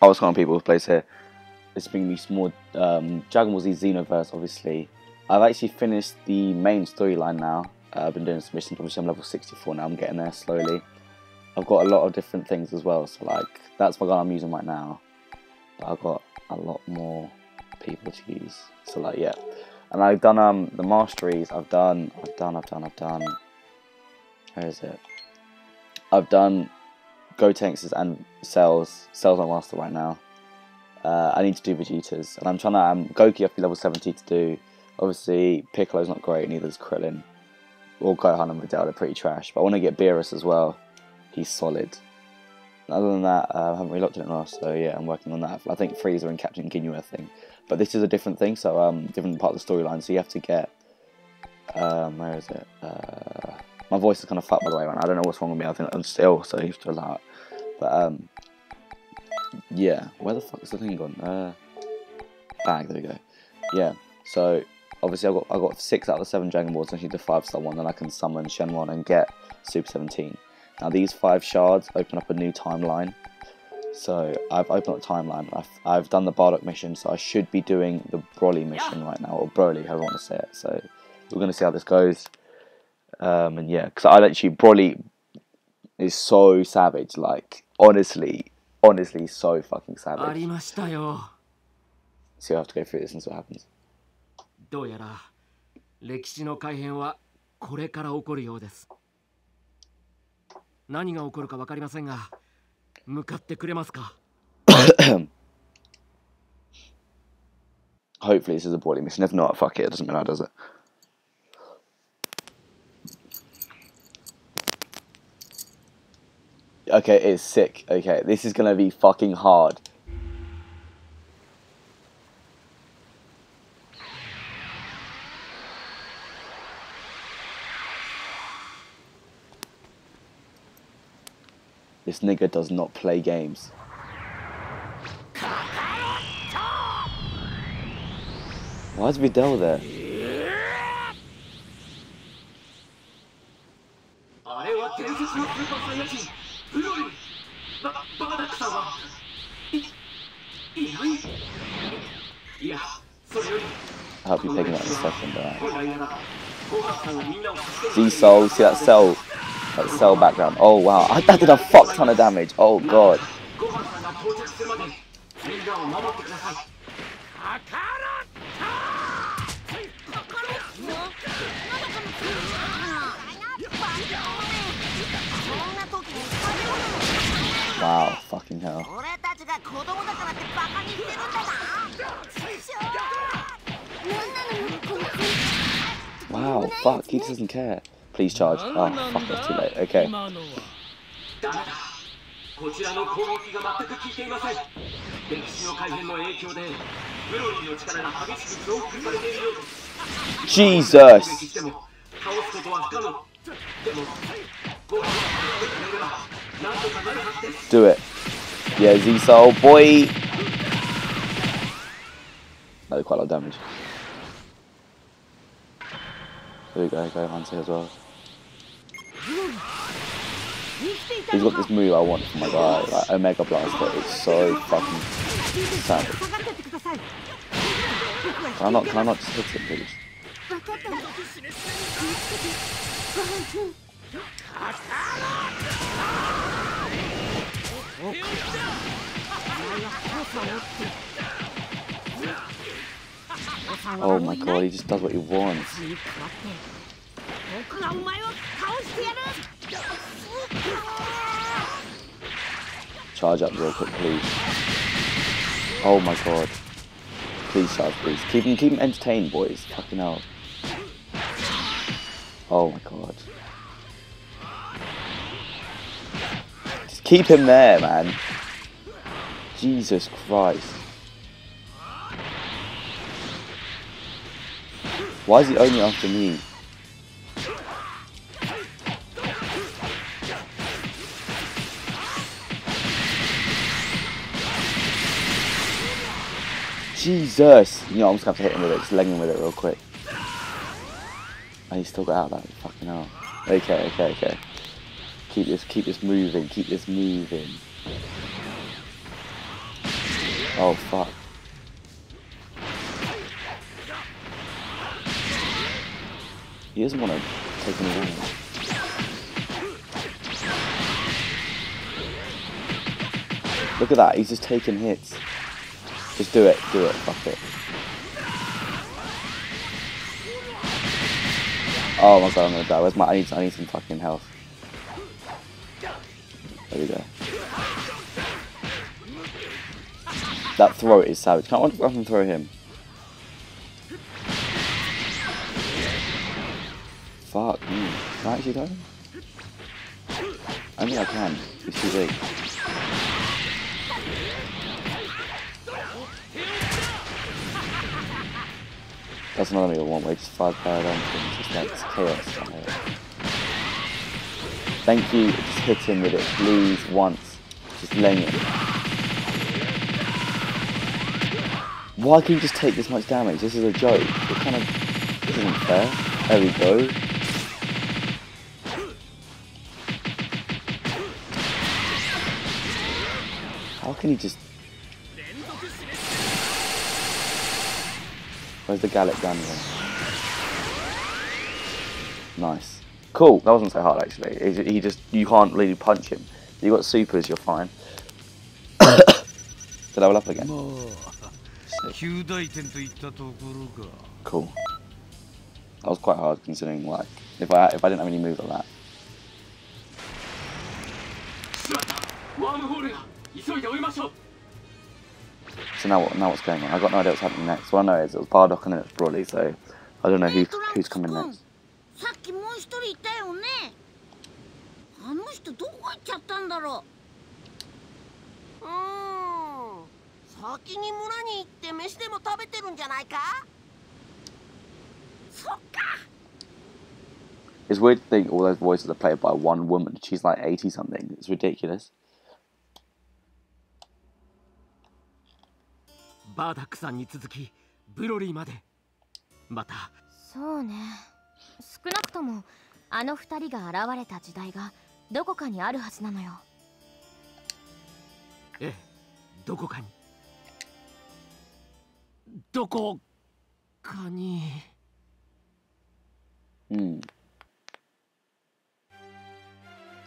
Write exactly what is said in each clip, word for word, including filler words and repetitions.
I was calling people who plays here. It's bringing me some more um, Dragon Ball Z Xenoverse, obviously. I've actually finished the main storyline now. Uh, I've been doing some missions, obviously I'm level sixty-four now, I'm getting there slowly. I've got a lot of different things as well, so like, that's my gun I'm using right now. But I've got a lot more people to use, so like, yeah. And I've done um, the masteries, I've done, I've done, I've done, I've done, where is it? I've done Gotenks and Cell's, Cell's my master right now. Uh, I need to do Vegeta's, and I'm trying to, um, Goku up to level seventy to do. Obviously Piccolo's not great, neither is Krillin. Or Gohan and Vegeta are pretty trash, but I want to get Beerus as well, he's solid. And other than that, uh, I haven't really looked at it now, so yeah, I'm working on that. I think Freeza and Captain Ginyu are a thing. But this is a different thing, so um, different part of the storyline, so you have to get, um, where is it, uh, my voice is kind of fucked by the way right now, I don't know what's wrong with me, I think I'm still, so he's still out. But um, yeah, where the fuck is the thing gone? Uh, bag, there we go. Yeah, so obviously I got I got six out of the seven Dragon Balls, and I need the five star one, then I can summon Shenron and get Super seventeen. Now these five shards open up a new timeline. So I've opened up the timeline. I've, I've done the Bardock mission, so I should be doing the Broly mission right now, or Broly, however I want to say it. So we're gonna see how this goes. Um, and yeah, because I actually Broly is so savage. Like honestly, honestly, so fucking savage. So I have to go through this and see what happens. どうやら歴史の改変はこれから起こるようです。何が起こるかわかりませんが、向かってくれますか? Hopefully this is a Broly mission. If not, fuck it, it doesn't matter, does it? Okay, it's sick. Okay, this is gonna be fucking hard. This nigga does not play games. Why is Videl there? I hope you're picking up the second guy. See Soul, see that Soul? Like cell background. Oh wow, I, that did a fuck ton of damage. Oh god. Wow, fucking hell. Wow, fuck, he doesn't care. Please charge. Oh, fuck, that's too late. Okay. Jesus! Do it. Yeah, Z-Soul, boy! That did quite a lot of damage. There we go, go Hunter as well. He's got this move I want for my guy, like Omega Blast, but it's so fucking savage. Can I not, can I not just hit him, please? Oh my god, he just does what he wants. Charge up real quick, please. Oh my god. Please charge, please. Keep him, keep him entertained, boys. Fucking hell. Oh my god. Just keep him there, man. Jesus Christ. Why is he only after me? Jesus! You know, I'm just gonna have to hit him with it, just leg him with it real quick. And he still got out of that, fucking hell. Okay, okay, okay. Keep this, keep this moving, keep this moving. Oh fuck. He doesn't want to take him away. Look at that, he's just taking hits. Just do it, do it, fuck it. Oh my god, I'm gonna die. Where's my, I need, I need some fucking health. There we go. That throw is savage. Can't I can throw him. Fuck me. Can I actually throw him? I think I can. It's too big. That's another thing I want, where it's five power down things, it's like it's chaos. Thank you, just hit him with it, please, once. Just laying it. Why can you just take this much damage? This is a joke. What kind of... This isn't fair. There we go. How can you just... Where's the Galick Gun then? Nice. Cool, that wasn't so hard actually. He, he just, you can't really punch him. You got supers, you're fine. So level up again. Cool. That was quite hard considering, like, if I if I didn't have any move like that. So now, what, now what's going on? I've got no idea what's happening next. What I know is it was Bardock and then it's Broly, so I don't know who, who's coming next. It's weird to think all those voices are played by one woman. She's like eighty something. It's ridiculous. Hmm.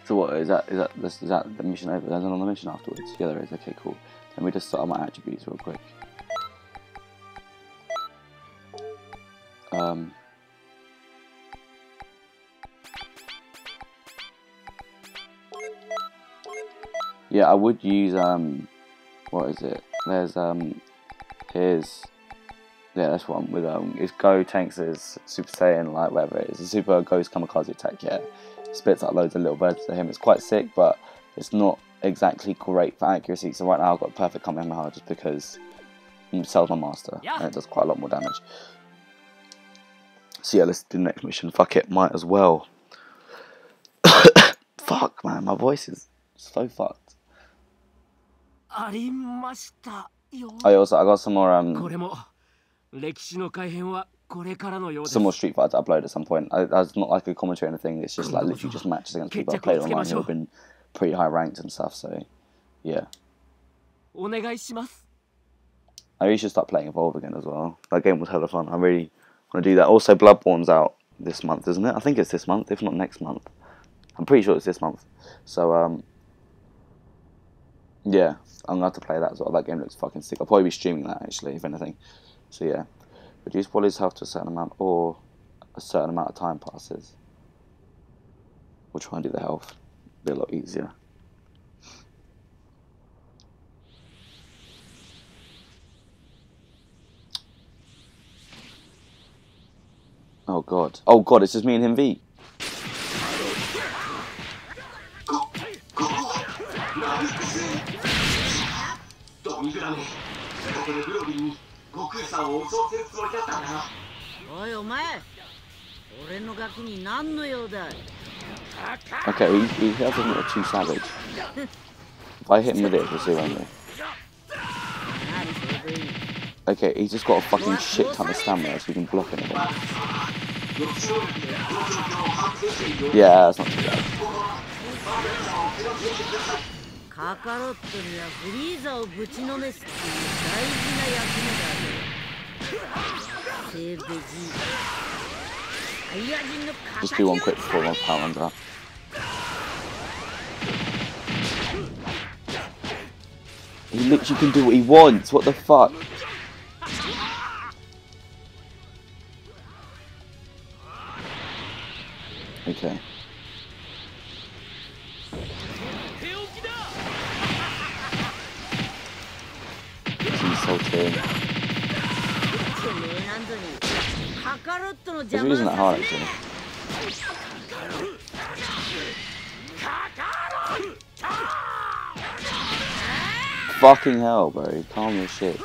So what is that? Is that is that the mission over? There's another mission afterwards. Yeah, there is. Okay, cool. Let me just start my attributes real quick. Um, yeah, I would use, um, what is it? There's, um, here's, yeah, that's one with, um, it's Gotenks' Super Saiyan, like, whatever it is. It's a Super Ghost Kamikaze attack, yeah. Spits out loads of little birds to him. It's quite sick, but it's not exactly great for accuracy. So right now I've got perfect Kamehameha just because it sells my master, yeah. And it does quite a lot more damage. So yeah, let's do the next mission. Fuck it, might as well. Fuck, man, my voice is so fucked. Oh, also, I got some more, um... some more Street Fighter to upload at some point. I, that's not like a commentary or anything, it's just like literally just matches against people I've played online who have been pretty high ranked and stuff, so... yeah. I really should start playing Evolve again as well. That game was hella fun, I really... I'm going to do that. Also, Bloodborne's out this month, isn't it? I think it's this month, if not next month. I'm pretty sure it's this month. So, um, yeah, I'm going to have to play that as well. That game looks fucking sick. I'll probably be streaming that, actually, if anything. So, yeah. Reduce Wally's health to a certain amount, or a certain amount of time passes. We'll try and do the health. It'll be a lot easier. Oh god. Oh god, it's just me and him V. Okay, he, he hit him with a two savage. If I hit him with it, we'll see only. Okay, he's just got a fucking shit ton of stamina so we can block anything. Yeah, that's not too bad. Just do one quick pull on power and that. He literally can do what he wants, what the fuck? Okay. It's really isn't that hard actually. Fucking hell, bro. Calm your shit.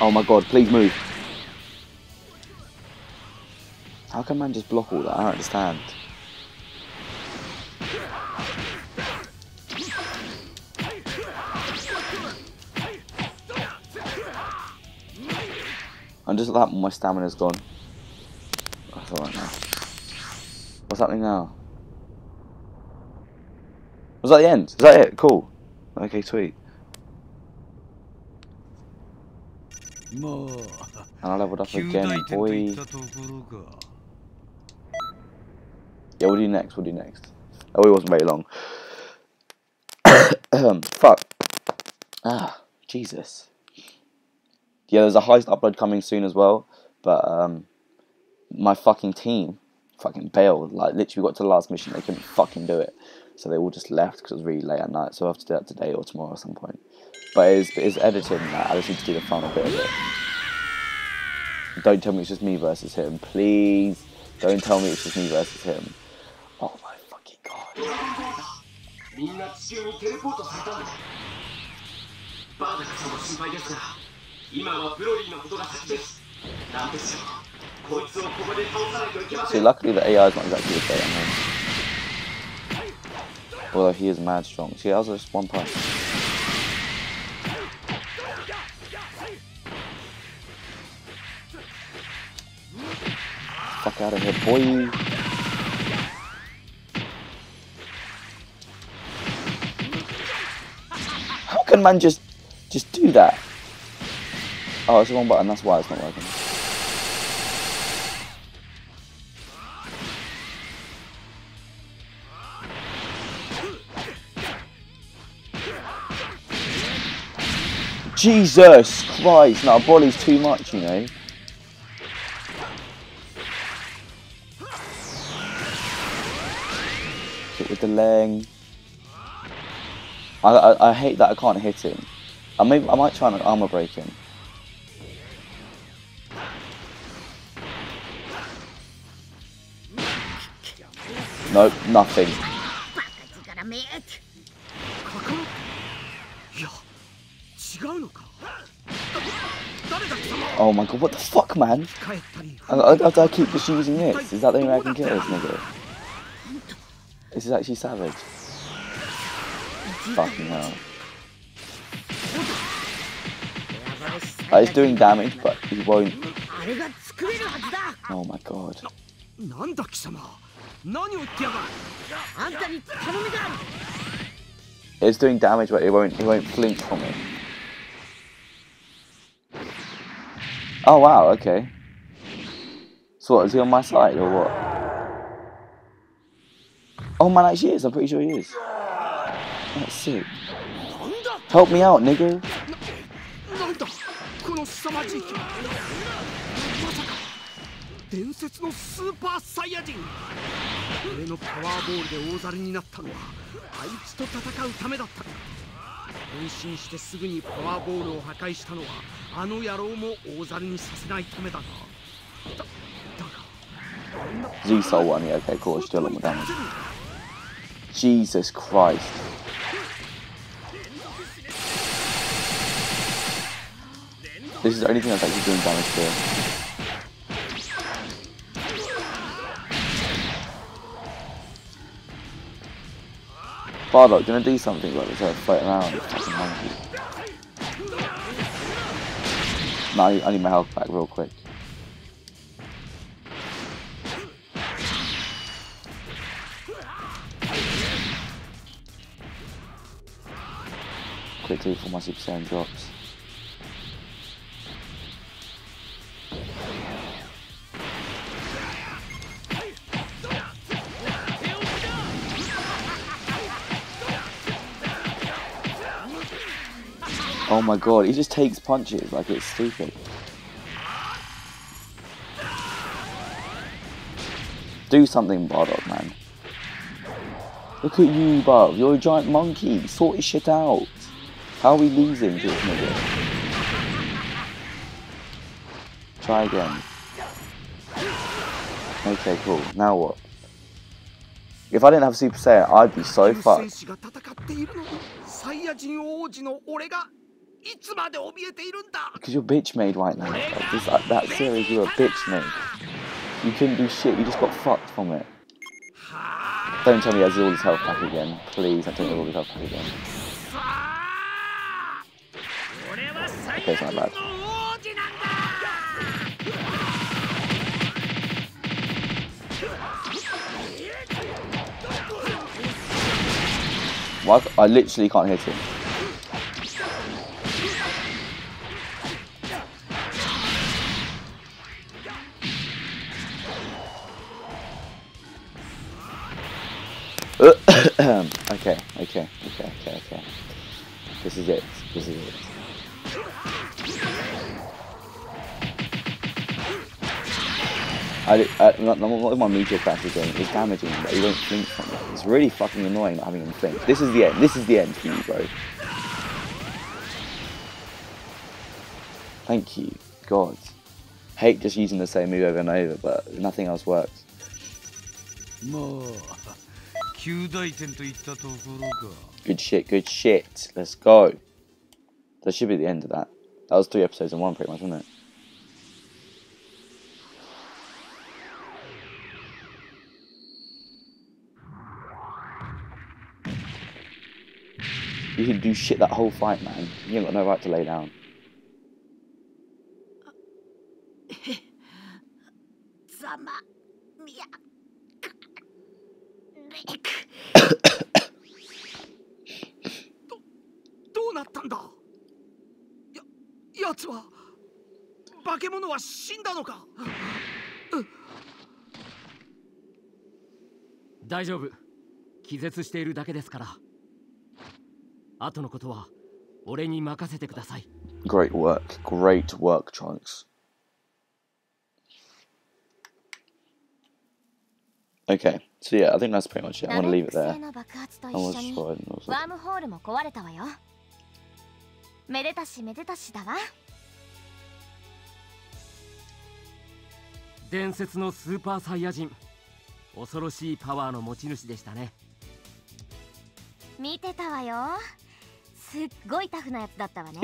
Oh my god, please move. How can man just block all that? I don't understand. And just like that, my stamina's gone. That's alright now. What's happening now? Was that the end? Is that it? Cool. Okay, sweet. And I leveled up again, boy. Yeah, we'll do next, we'll do next. Oh, it wasn't very long. Fuck. Ah, Jesus. Yeah, there's a heist upload coming soon as well, but um, my fucking team fucking bailed. Like, literally got to the last mission, they couldn't fucking do it. So they all just left because it was really late at night, so I'll have to do that today or tomorrow at some point. But it's, it's editing that, I just need to do the final bit of it. Don't tell me it's just me versus him, please. Don't tell me it's just me versus him. Oh my fucking god. See, luckily the A I is not exactly the same. I mean. Although he is mad strong. See, that was just one punch. Fuck out of here, boy. How can man just just do that? Oh, it's the wrong button, that's why it's not working. Jesus Christ, now Broly's too much, you know. Delaying. I, I I hate that I can't hit him. I may I might try and armor break him. Nope, nothing. Oh my god! What the fuck, man? I, I, I, I keep just using this. Is that the only way I can kill this nigga? This is actually savage. Fucking hell. Like, he's doing damage, but he won't. Oh my god. It's doing damage, but it won't. It won't flinch from it. Oh wow. Okay. So what, is he on my side or what? Oh man, actually is, I'm pretty sure he is. That's sick. Help me out, nigga. Z Soul one, yeah, okay, cool, still a lot more damage. Jesus Christ. This is the only thing that's actually doing damage to him. Bardock, gonna do something about this? I float around. No, I need my health back real quick. quickly before my Super Saiyan drops. Oh my god, he just takes punches like it's stupid. Do something, Bardock, man. Look at you, Bardock. You're a giant monkey. Sort your shit out. How are we losing to this nigga? Try again. Okay, cool. Now what? If I didn't have Super Saiyan, I'd be so fucked. Because you're bitch made right now. Like, this, like, that series, you're a bitch made. You couldn't do shit, you just got fucked from it. Don't tell me he has all his health back again. Please, don't tell me all his health back again. Okay, it's not bad. Well, I literally can't hit him. Okay, okay, okay, okay, okay. This is it. This is it. I, I, not, not my meteor crash is doing. It's damaging, but you don't think from it. It's really fucking annoying not having him think. This is the end. This is the end for you, bro. Thank you, God. Hate just using the same move over and over, but nothing else works. More. Good shit, good shit. Let's go. That should be the end of that. That was three episodes in one, pretty much, wasn't it? You can do shit that whole fight, man. You ain't got no right to lay down. Great work, great work, Trunks. Okay, so yeah, I think that's pretty much it. I'm gonna leave it there. I was just worried.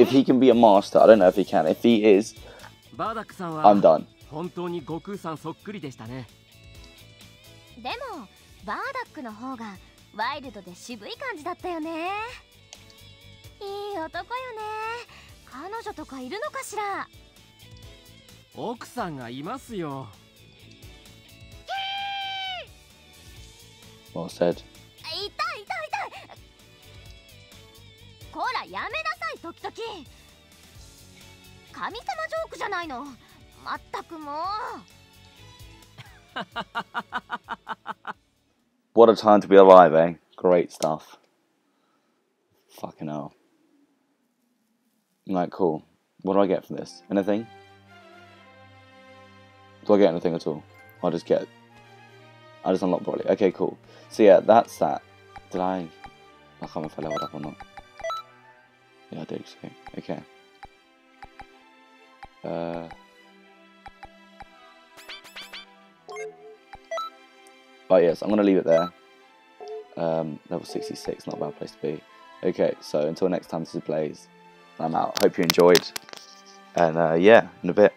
If he can be a master, I don't know if he can. If he is, I'm done. でも、バーダックの方がワイルドで渋い感じだったよね。いい男よね。彼女とかいるのかしら。奥さんがいますよ。Well said。痛い痛い痛い。こらやめなさい時々。神様ジョークじゃないの。まったくもう。What a time to be alive, eh? Great stuff. Fucking hell. Like, cool. What do I get from this? Anything? Do I get anything at all? I'll just get... I just unlock Broly. Okay, cool. So yeah, that's that. Did I... I can't remember if I leveled up or not. Yeah, I did. Okay. Uh... But yes, I'm going to leave it there. Um, level sixty-six, not a bad place to be. Okay, so until next time, this is Blaze. I'm out. Hope you enjoyed. And uh, yeah, in a bit.